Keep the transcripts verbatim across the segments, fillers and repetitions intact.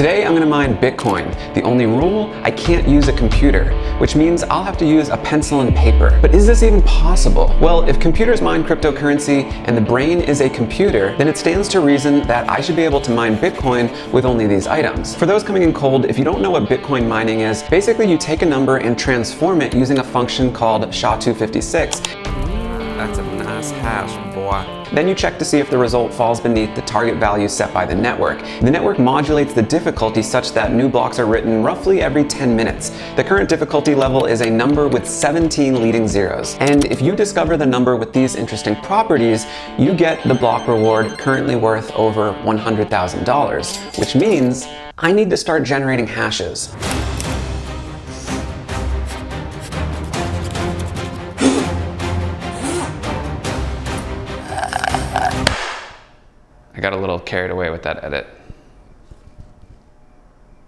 Today I'm going to mine Bitcoin. The only rule, I can't use a computer, which means I'll have to use a pencil and paper. But is this even possible? Well, if computers mine cryptocurrency and the brain is a computer, then it stands to reason that I should be able to mine Bitcoin with only these items. For those coming in cold, if you don't know what Bitcoin mining is, basically you take a number and transform it using a function called S H A two fifty-six. That's a nice hash, boy. Then you check to see if the result falls beneath the target value set by the network. The network modulates the difficulty such that new blocks are written roughly every ten minutes. The current difficulty level is a number with seventeen leading zeros. And if you discover the number with these interesting properties, you get the block reward currently worth over one hundred thousand dollars, which means I need to start generating hashes. I got a little carried away with that edit.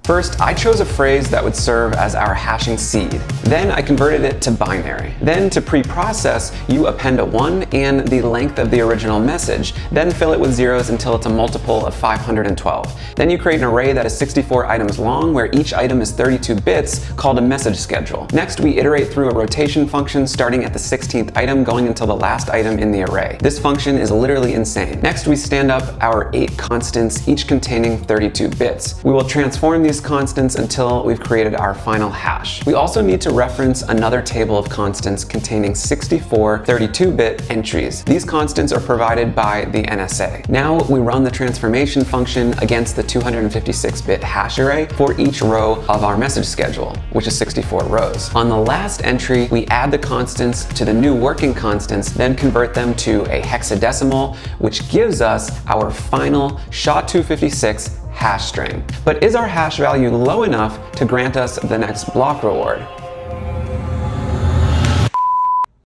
First, I chose a phrase that would serve as our hashing seed. Then I converted it to binary. Then to pre-process, you append a one and the length of the original message, then fill it with zeros until it's a multiple of five hundred twelve. Then you create an array that is sixty-four items long where each item is thirty-two bits called a message schedule. Next, we iterate through a rotation function starting at the sixteenth item going until the last item in the array. This function is literally insane. Next, we stand up our eight constants, each containing thirty-two bits. We will transform these constants until we've created our final hash. We also need to reference another table of constants containing sixty-four thirty-two bit entries. These constants are provided by the N S A. Now we run the transformation function against the two hundred fifty-six bit hash array for each row of our message schedule, which is sixty-four rows. On the last entry, we add the constants to the new working constants, then convert them to a hexadecimal, which gives us our final S H A two fifty-six hash string. But is our hash value low enough to grant us the next block reward?